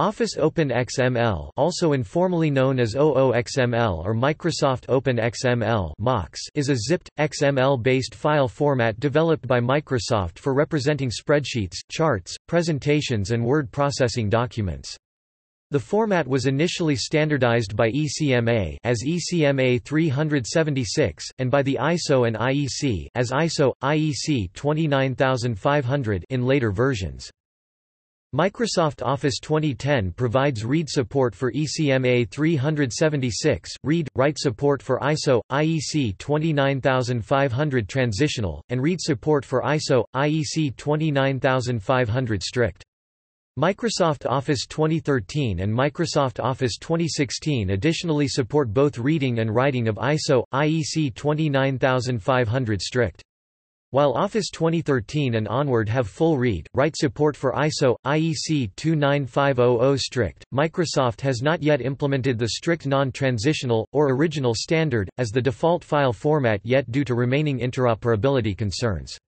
Office Open XML, also informally known as OOXML or Microsoft Open XML (MOX), is a zipped, XML-based file format developed by Microsoft for representing spreadsheets, charts, presentations and word processing documents. The format was initially standardized by ECMA as ECMA-376, and by the ISO and IEC as ISO/IEC 29500 in later versions. Microsoft Office 2010 provides read support for ECMA 376, read/write support for ISO, IEC 29500 transitional, and read support for ISO, IEC 29500 strict. Microsoft Office 2013 and Microsoft Office 2016 additionally support both reading and writing of ISO, IEC 29500 strict. While Office 2013 and onward have full read/write support for ISO, IEC 29500 strict, Microsoft has not yet implemented the strict non-transitional, or original standard, as the default file format yet due to remaining interoperability concerns.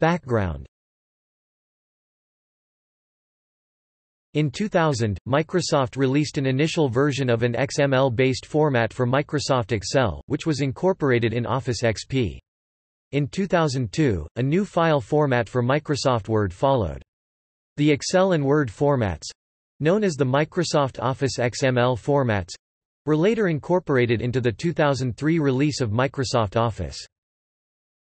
Background. In 2000, Microsoft released an initial version of an XML-based format for Microsoft Excel, which was incorporated in Office XP. In 2002, a new file format for Microsoft Word followed. The Excel and Word formats—known as the Microsoft Office XML formats—were later incorporated into the 2003 release of Microsoft Office.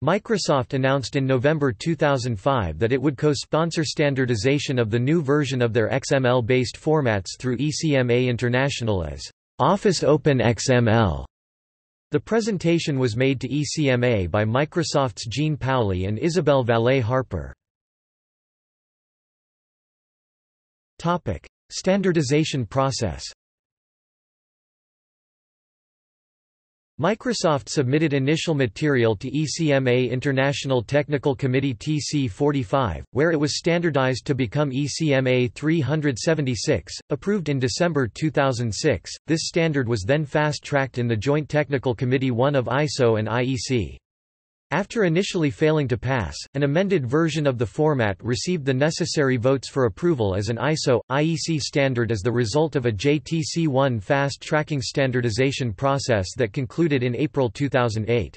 Microsoft announced in November 2005 that it would co-sponsor standardization of the new version of their XML-based formats through ECMA International as Office Open XML. The presentation was made to ECMA by Microsoft's Jean Paoli and Isabel Vallée-Harper. Topic: Standardization process. Microsoft submitted initial material to ECMA International Technical Committee TC45, where it was standardized to become ECMA 376, approved in December 2006. This standard was then fast-tracked in the Joint Technical Committee 1 of ISO and IEC. After initially failing to pass, an amended version of the format received the necessary votes for approval as an ISO/IEC standard as the result of a JTC1 fast-tracking standardization process that concluded in April 2008.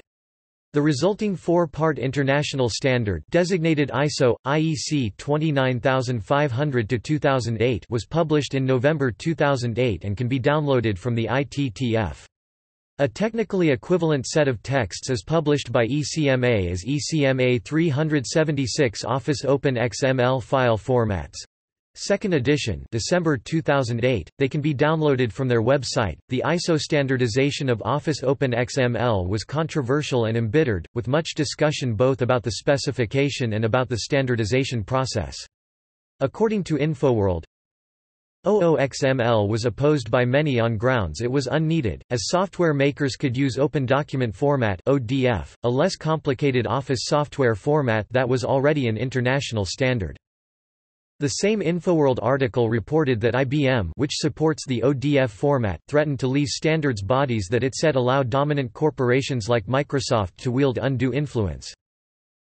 The resulting four-part international standard designated ISO/IEC 29500-2008 was published in November 2008 and can be downloaded from the ITTF. A technically equivalent set of texts is published by ECMA as ECMA 376 Office Open XML file formats. Second edition, December 2008. They can be downloaded from their website. The ISO standardization of Office Open XML was controversial and embittered, with much discussion both about the specification and about the standardization process. According to InfoWorld, OOXML was opposed by many on grounds it was unneeded, as software makers could use Open Document Format (ODF), a less complicated Office software format that was already an international standard. The same InfoWorld article reported that IBM, which supports the ODF format, threatened to leave standards bodies that it said allow dominant corporations like Microsoft to wield undue influence.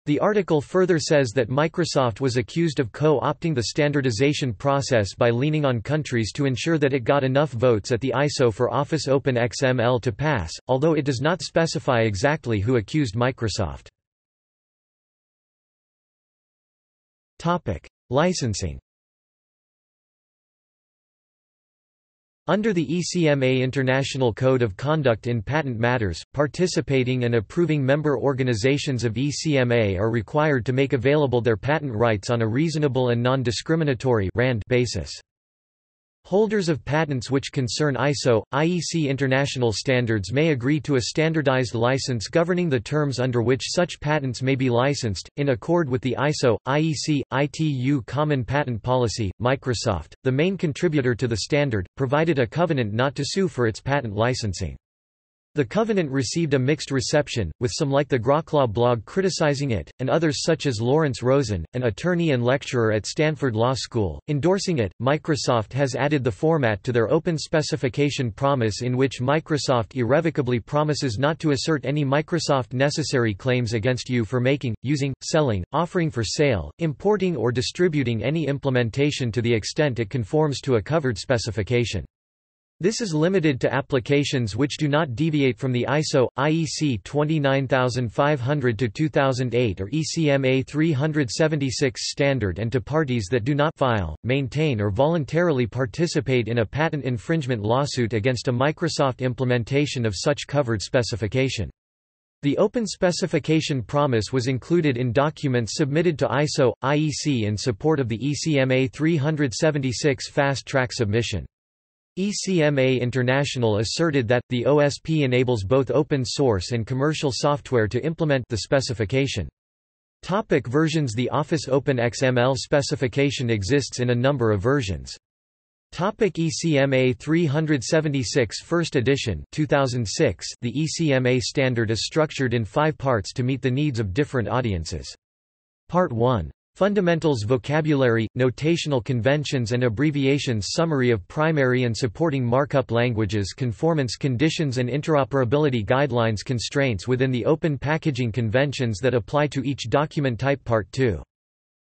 The article further says that Microsoft was accused of co-opting the standardization process by leaning on countries to ensure that it got enough votes at the ISO for Office Open XML to pass, although it does not specify exactly who accused Microsoft. Licensing. Under the ECMA International Code of Conduct in Patent Matters, participating and approving member organizations of ECMA are required to make available their patent rights on a reasonable and non-discriminatory basis. Holders of patents which concern ISO, IEC international standards may agree to a standardized license governing the terms under which such patents may be licensed, in accord with the ISO, IEC, ITU Common Patent Policy. Microsoft, the main contributor to the standard, provided a covenant not to sue for its patent licensing. The Covenant received a mixed reception, with some like the Groklaw blog criticizing it, and others such as Lawrence Rosen, an attorney and lecturer at Stanford Law School, endorsing it. Microsoft has added the format to their open specification promise, in which Microsoft irrevocably promises not to assert any Microsoft necessary claims against you for making, using, selling, offering for sale, importing or distributing any implementation to the extent it conforms to a covered specification. This is limited to applications which do not deviate from the ISO, IEC 29500-2008 or ECMA-376 standard and to parties that do not file, maintain or voluntarily participate in a patent infringement lawsuit against a Microsoft implementation of such covered specification. The open specification promise was included in documents submitted to ISO, IEC in support of the ECMA-376 fast-track submission. ECMA International asserted that, the OSP enables both open-source and commercial software to implement the specification. Topic versions. The Office Open XML specification exists in a number of versions. Topic ECMA 376 First Edition 2006. The ECMA standard is structured in 5 parts to meet the needs of different audiences. Part 1. Fundamentals, vocabulary, notational conventions and abbreviations, summary of primary and supporting markup languages, conformance conditions and interoperability guidelines, constraints within the open packaging conventions that apply to each document type. Part 2.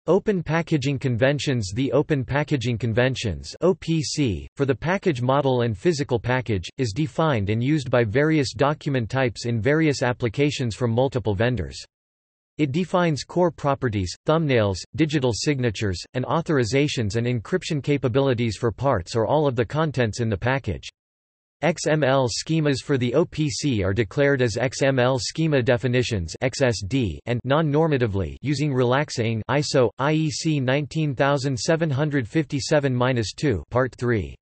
Open Packaging Conventions. The Open Packaging Conventions (OPC) for the package model and physical package, is defined and used by various document types in various applications from multiple vendors. It defines core properties, thumbnails, digital signatures, and authorizations and encryption capabilities for parts or all of the contents in the package. XML schemas for the OPC are declared as XML schema definitions (XSD) and non-normatively using relaxing ISO IEC 19757-2 Part 3.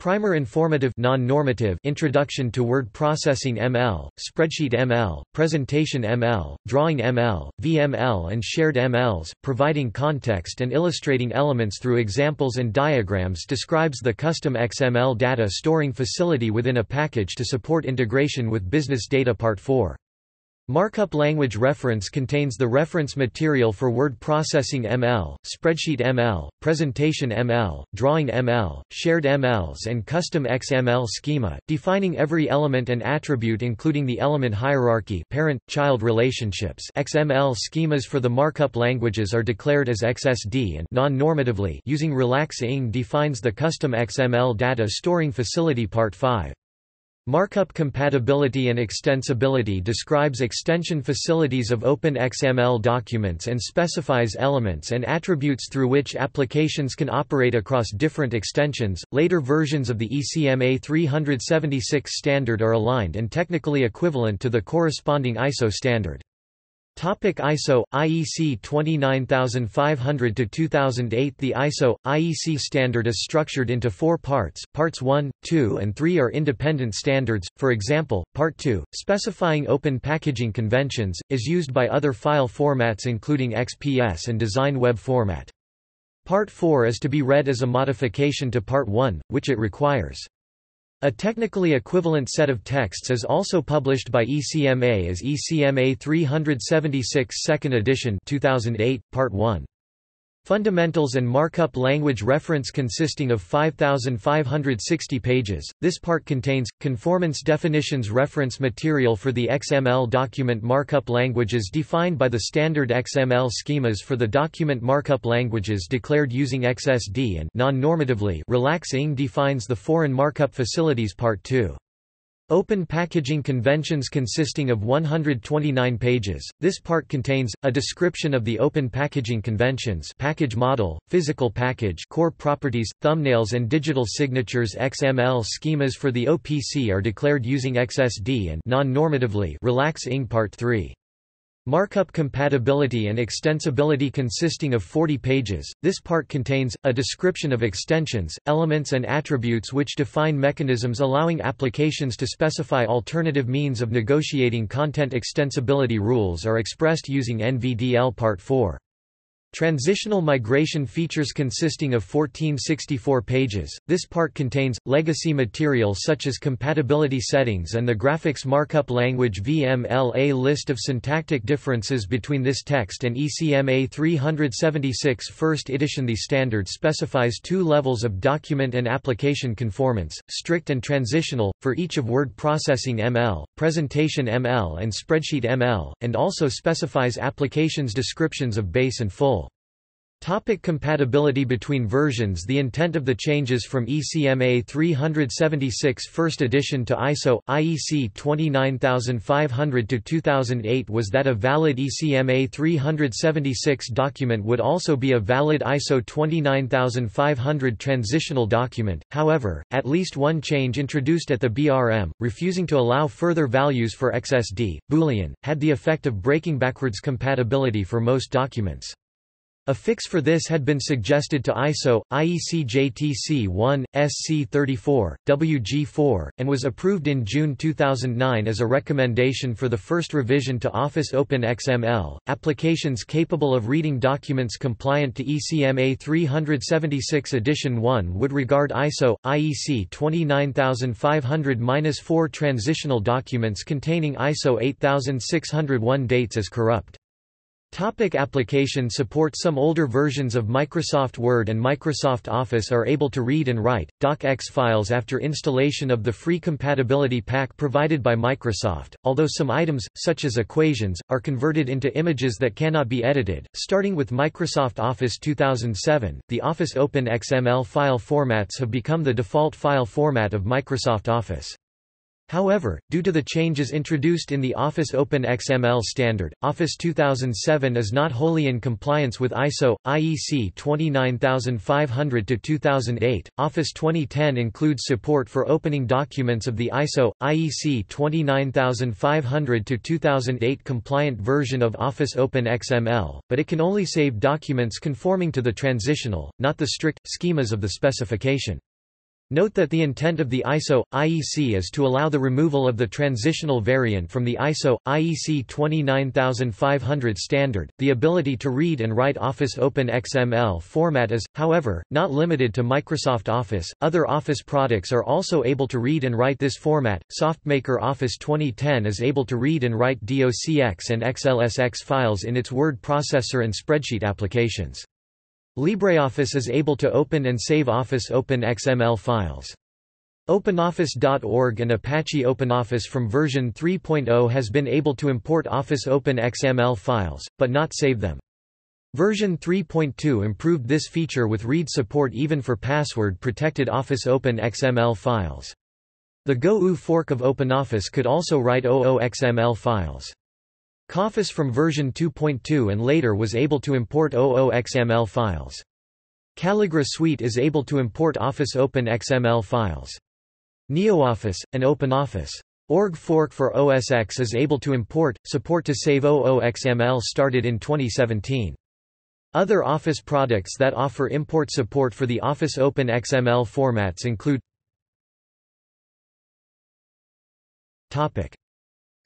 Primer informative non-normative introduction to word processing ML, spreadsheet ML, presentation ML, drawing ML, VML and shared MLs, providing context and illustrating elements through examples and diagrams, describes the custom XML data storing facility within a package to support integration with business data. Part 4. Markup language reference contains the reference material for word processing ML, spreadsheet ML, presentation ML, drawing ML, shared MLs and custom XML schema, defining every element and attribute including the element hierarchy, parent-child relationships. XML schemas for the markup languages are declared as XSD and non-normatively using relaxing defines the custom XML data storing facility. Part 5. Markup compatibility and extensibility describes extension facilities of open XML documents and specifies elements and attributes through which applications can operate across different extensions. Later versions of the ECMA 376 standard are aligned and technically equivalent to the corresponding ISO standard. Topic ISO, IEC 29500-2008. The ISO, IEC standard is structured into 4 parts. Parts 1, 2 and 3 are independent standards. For example, Part 2, specifying open packaging conventions, is used by other file formats including XPS and Design Web Format. Part 4 is to be read as a modification to Part 1, which it requires. A technically equivalent set of texts is also published by ECMA as ECMA 376 2nd edition 2008, Part 1. Fundamentals and markup language reference consisting of 5,560 pages. This part contains conformance definitions, reference material for the XML document markup languages defined by the standard XML schemas for the document markup languages declared using XSD and non-normatively relaxing defines the foreign markup facilities. Part 2. Open packaging conventions consisting of 129 pages. This part contains a description of the open packaging conventions, package model, physical package, core properties, thumbnails and digital signatures. XML schemas for the OPC are declared using XSD and non-normatively relaxing. Part 3. Markup compatibility and extensibility consisting of 40 pages. This part contains a description of extensions, elements and attributes which define mechanisms allowing applications to specify alternative means of negotiating content. Extensibility rules are expressed using NVDL. Part 4. Transitional migration features consisting of 1464 pages. This part contains legacy material such as compatibility settings and the graphics markup language VML. A list of syntactic differences between this text and ECMA-376 first edition. The standard specifies two levels of document and application conformance, strict and transitional, for each of word processing ML, presentation ML and spreadsheet ML, and also specifies applications descriptions of base and full. Topic compatibility between versions. The intent of the changes from ECMA 376 1st edition to ISO, IEC 29500-2008 was that a valid ECMA 376 document would also be a valid ISO 29500 transitional document. However, at least one change introduced at the BRM, refusing to allow further values for XSD, Boolean, had the effect of breaking backwards compatibility for most documents. A fix for this had been suggested to ISO, IEC JTC1, SC34, WG4, and was approved in June 2009 as a recommendation for the first revision to Office Open XML. Applications capable of reading documents compliant to ECMA 376 Edition 1 would regard ISO, IEC 29500-4 transitional documents containing ISO 8601 dates as corrupt. Topic application support. Some older versions of Microsoft Word and Microsoft Office are able to read and write .docx files after installation of the free compatibility pack provided by Microsoft, although some items, such as equations, are converted into images that cannot be edited. Starting with Microsoft Office 2007, the Office Open XML file formats have become the default file format of Microsoft Office. However, due to the changes introduced in the Office Open XML standard, Office 2007 is not wholly in compliance with ISO, IEC 29500-2008. Office 2010 includes support for opening documents of the ISO, IEC 29500-2008 compliant version of Office Open XML, but it can only save documents conforming to the transitional, not the strict, schemas of the specification. Note that the intent of the ISO, IEC is to allow the removal of the transitional variant from the ISO, IEC 29500 standard. The ability to read and write Office Open XML format is, however, not limited to Microsoft Office. Other Office products are also able to read and write this format. SoftMaker Office 2010 is able to read and write DOCX and XLSX files in its word processor and spreadsheet applications. LibreOffice is able to open and save Office Open XML files. OpenOffice.org and Apache OpenOffice from version 3.0 has been able to import Office Open XML files, but not save them. Version 3.2 improved this feature with read support even for password-protected Office Open XML files. The Go-oo fork of OpenOffice could also write OOXML files. Coffice from version 2.2 and later was able to import OOXML files. Calligra Suite is able to import Office Open XML files. NeoOffice, an OpenOffice.org fork for OS X is able to import. Support to save OOXML started in 2017. Other Office products that offer import support for the Office Open XML formats include.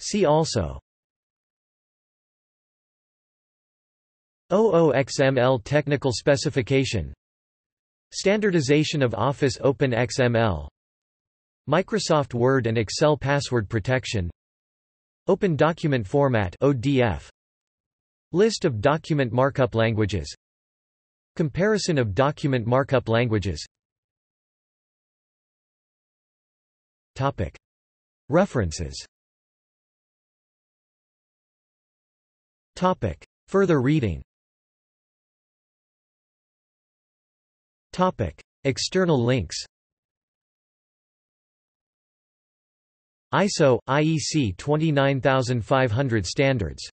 See also. OOXML technical specification, standardization of Office Open XML, Microsoft Word and Excel password protection, Open Document Format (ODF), list of document markup languages, comparison of document markup languages. Topic. References. Topic. Further reading. Topic. External links. ISO, IEC 29500 standards.